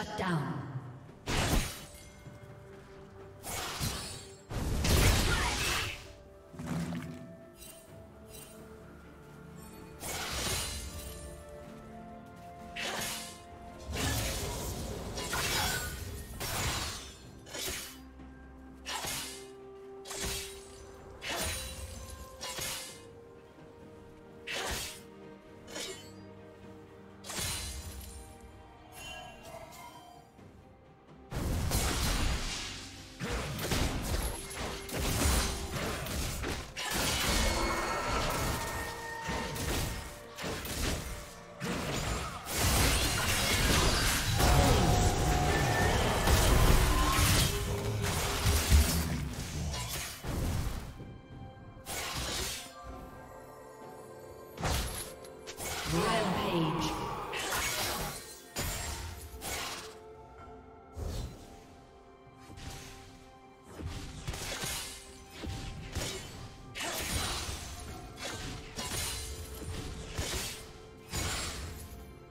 Shut down.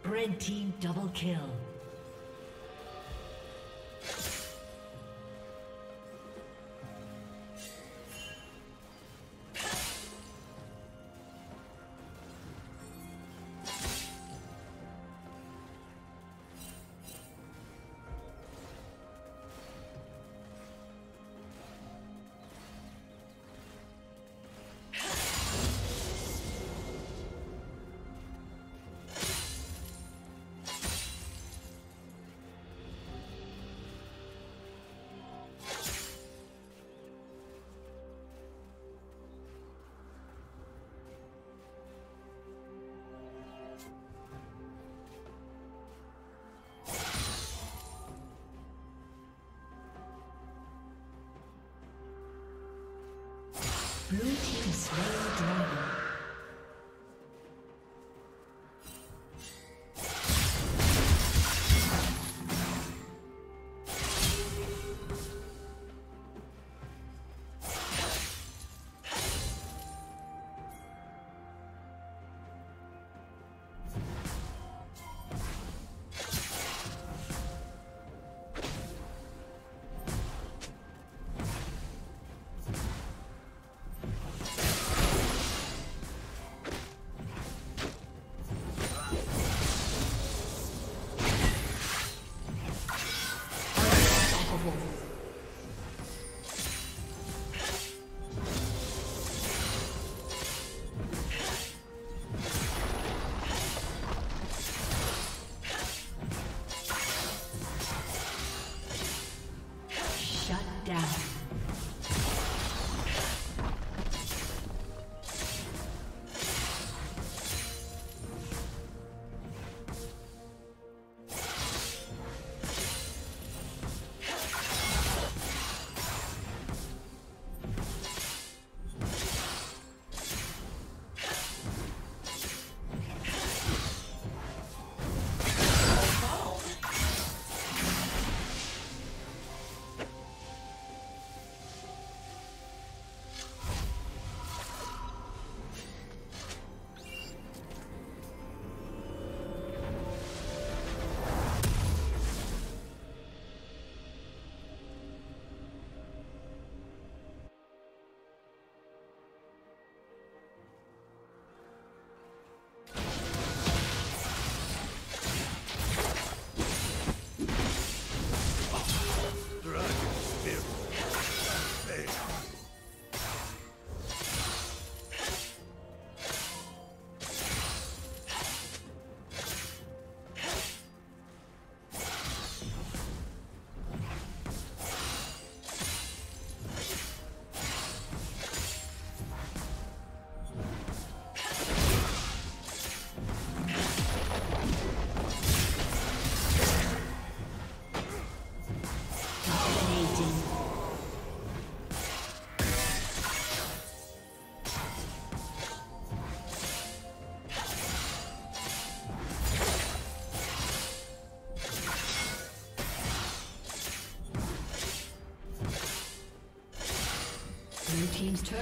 Red team double kill. Blue team slain dragon. Team's turret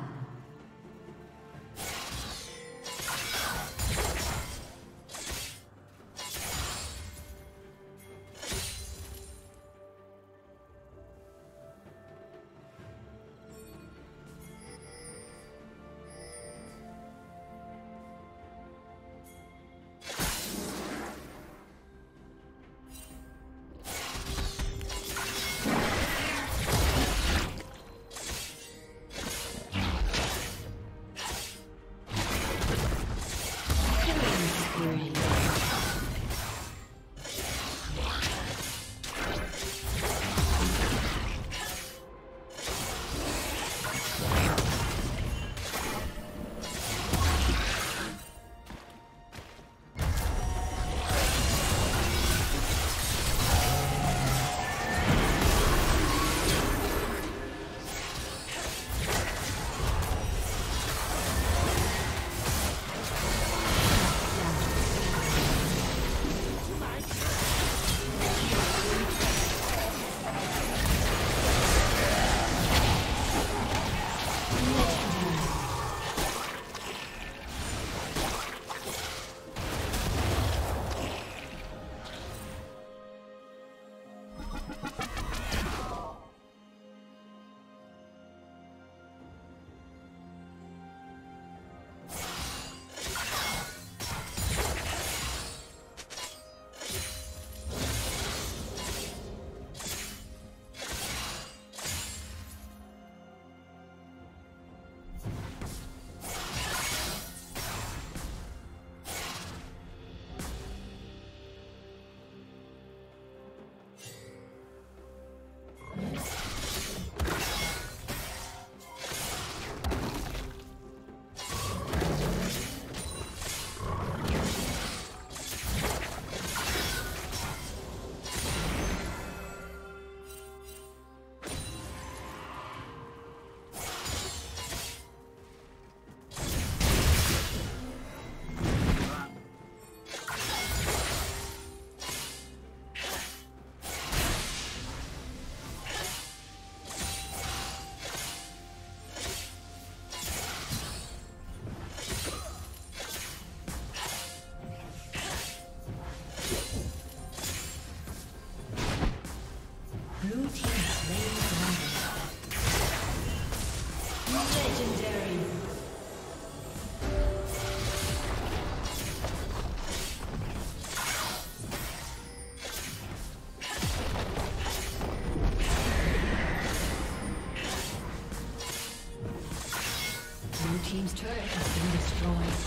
Team's turret has been destroyed.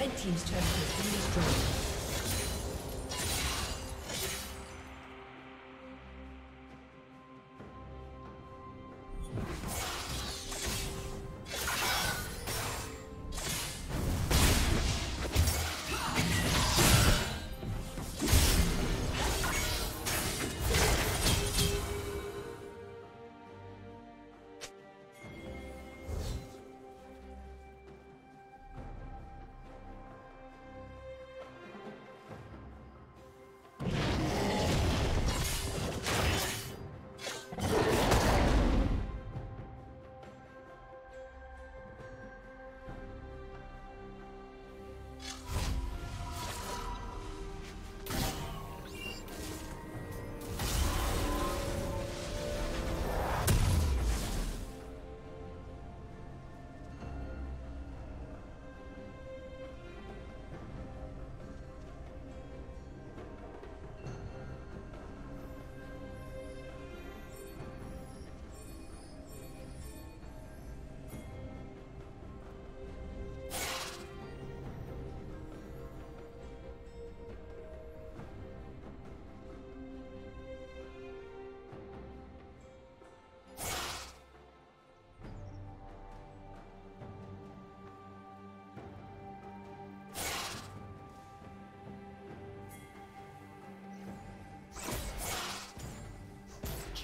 Red team's turret has been destroyed.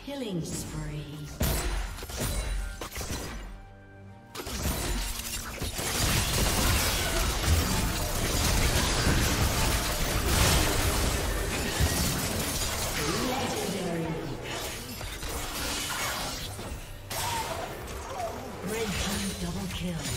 Killing spree. Legendary. Red team double kill.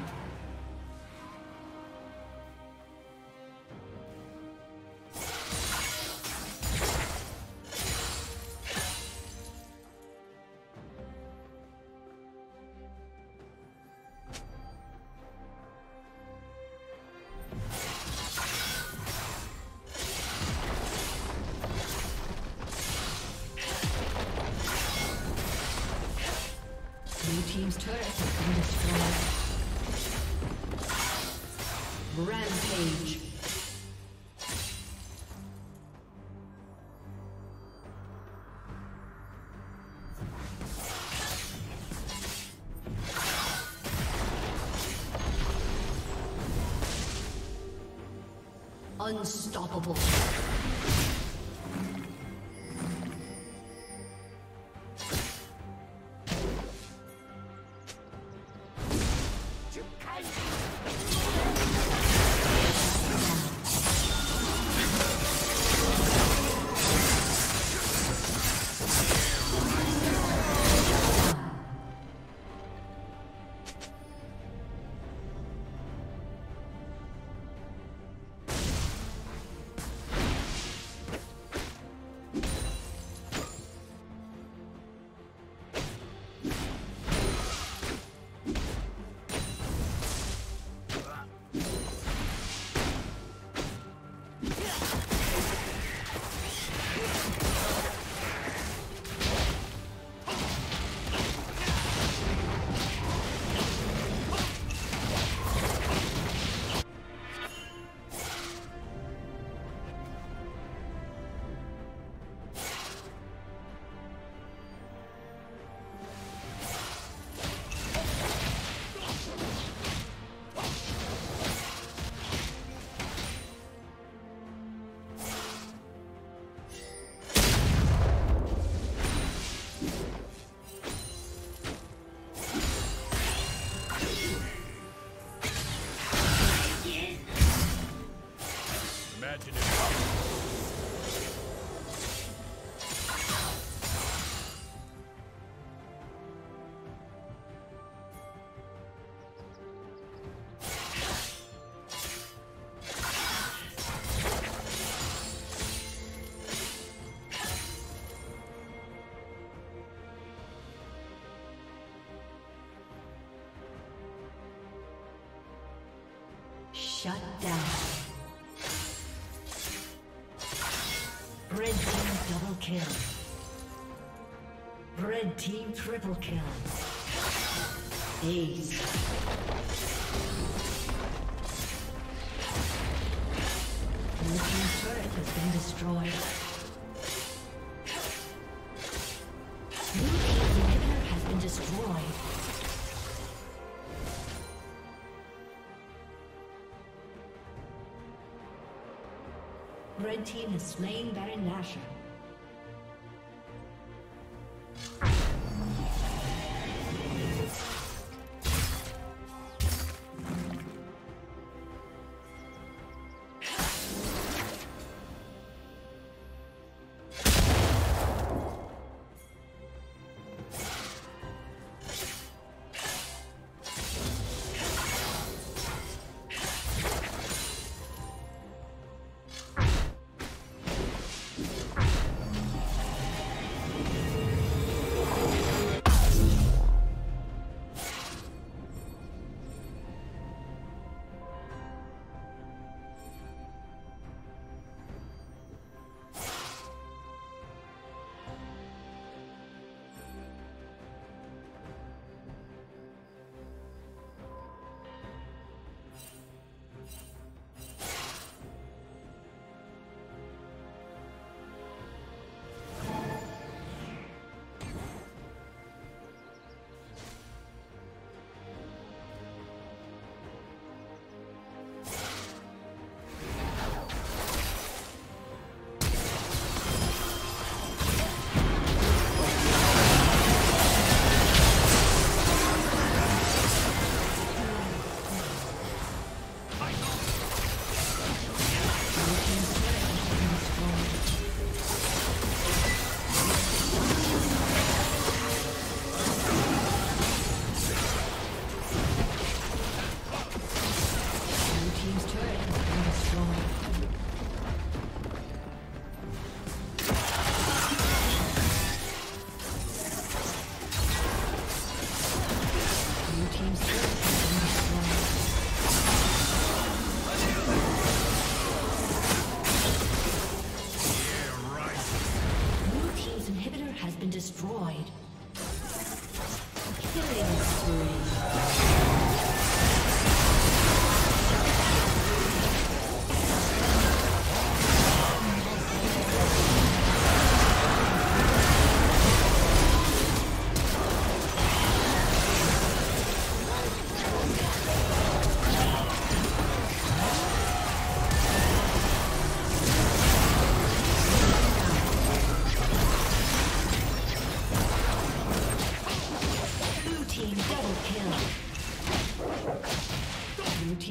Team's turret has been destroyed. Rampage. Unstoppable. Shut down. Red team double kill. Red team triple kill. Blue team's turret has been destroyed. Blue team's inhibitor has been destroyed. Red team has slain Baron Nashor.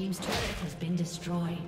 team's turret has been destroyed.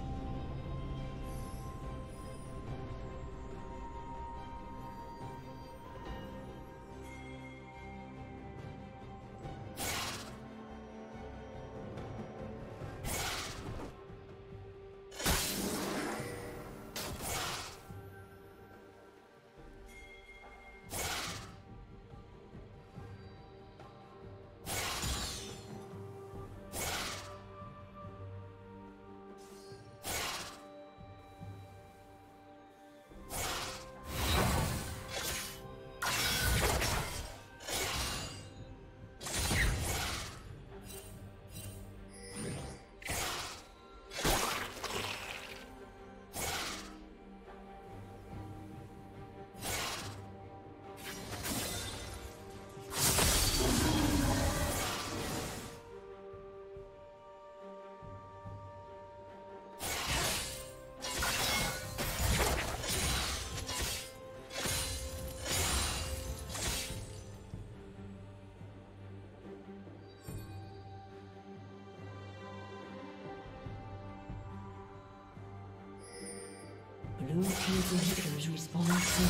Blue team's inhibitors respond soon.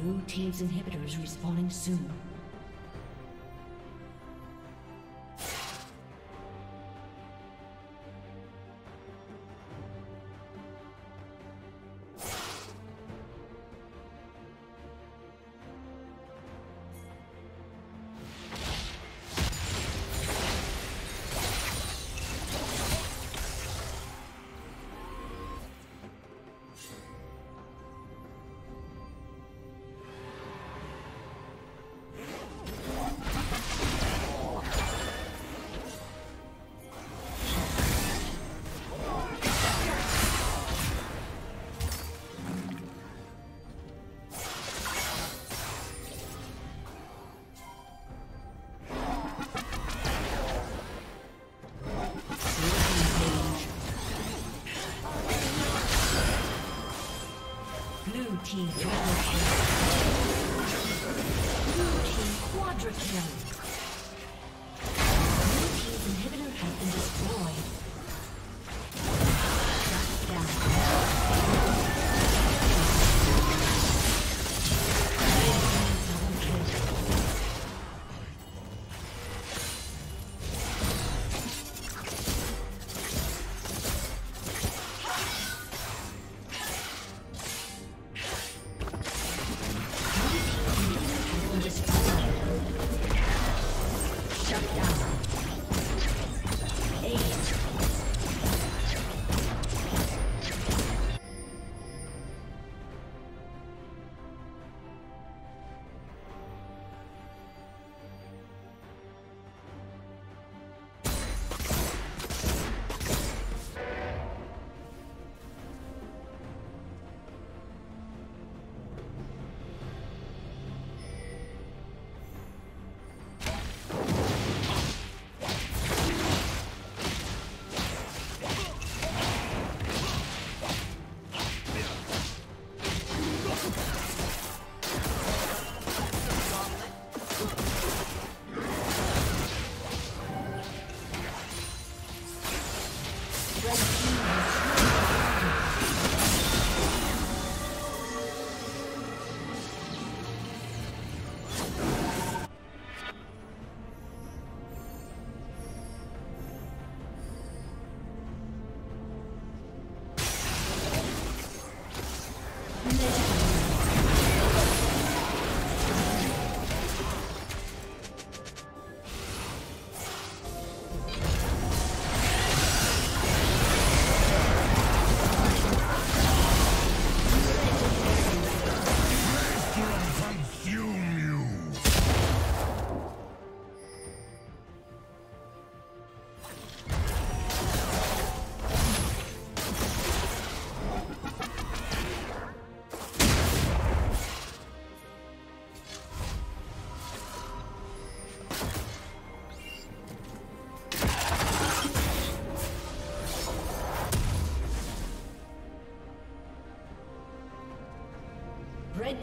Blue team's inhibitors respawning soon. team quadra kill. Blue team quadra kill. Blue team's inhibitor has been destroyed. Red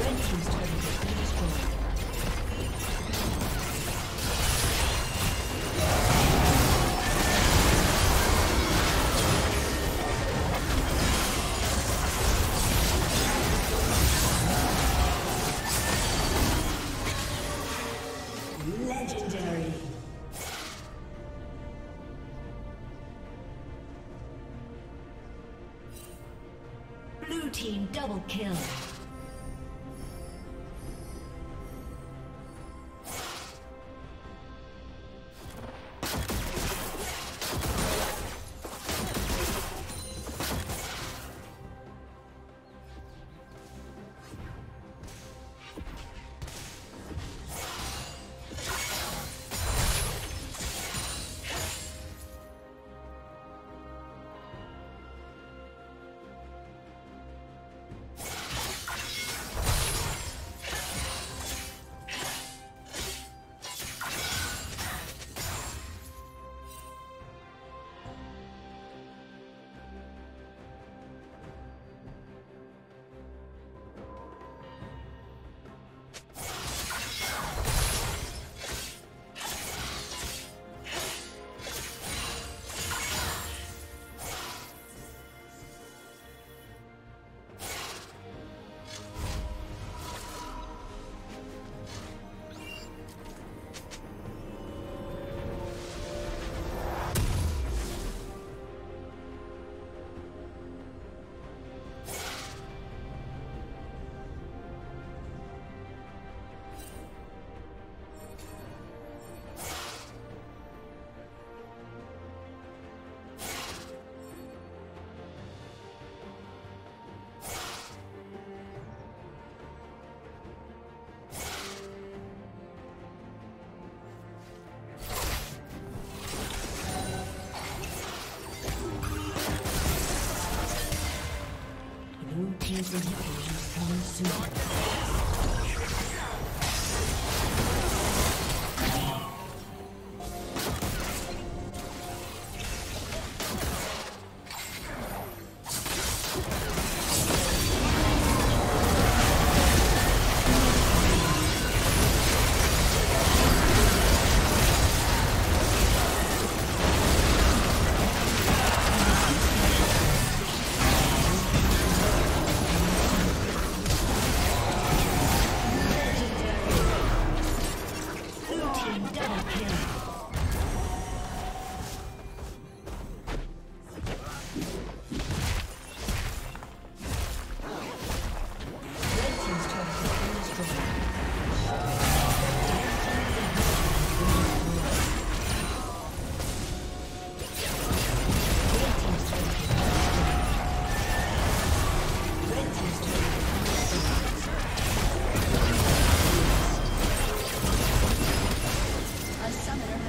Red team's turret has been destroyed. Team double kill. A summoner